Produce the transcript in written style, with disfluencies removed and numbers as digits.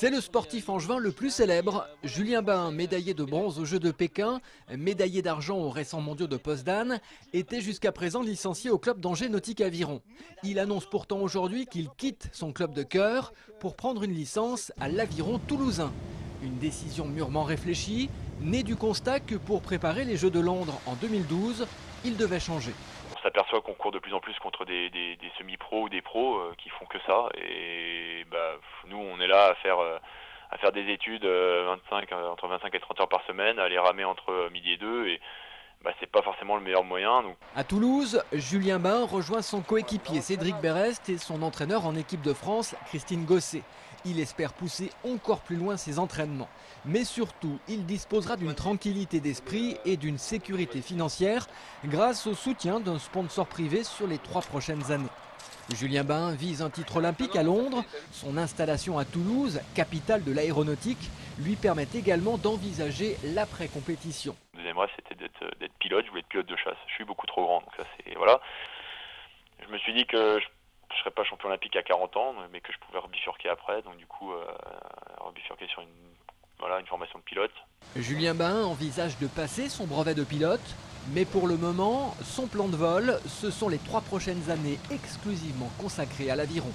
C'est le sportif angevin le plus célèbre, Julien Bahain, médaillé de bronze aux Jeux de Pékin, médaillé d'argent aux récents mondiaux de Poznan, était jusqu'à présent licencié au club d'Angers Nautique Aviron. Il annonce pourtant aujourd'hui qu'il quitte son club de cœur pour prendre une licence à l'Aviron toulousain. Une décision mûrement réfléchie, née du constat que pour préparer les Jeux de Londres en 2012, il devait changer. On s'aperçoit qu'on court de plus en plus contre des semi-pros ou des pros qui font que ça. Et bah, nous, on est là à faire des études entre 25 et 30 heures par semaine, à les ramer entre midi et deux. Et bah, c'est pas forcément le meilleur moyen. Donc. À Toulouse, Julien Bahain rejoint son coéquipier Cédric Berrest et son entraîneur en équipe de France, Christine Gosset. Il espère pousser encore plus loin ses entraînements. Mais surtout, il disposera d'une tranquillité d'esprit et d'une sécurité financière grâce au soutien d'un sponsor privé sur les 3 prochaines années. Julien Bahain vise un titre olympique à Londres. Son installation à Toulouse, capitale de l'aéronautique, lui permet également d'envisager l'après-compétition. Le deuxième rêve, c'était d'être pilote. Je voulais être pilote de chasse. Je suis beaucoup trop grand. Donc ça, c'est, voilà. Je me suis dit que je ne serais pas champion olympique à 40 ans, mais que je pouvais rebifurquer après. Donc du coup, rebifurquer sur une formation de pilote. Julien Bahain envisage de passer son brevet de pilote. Mais pour le moment, son plan de vol, ce sont les 3 prochaines années exclusivement consacrées à l'aviron.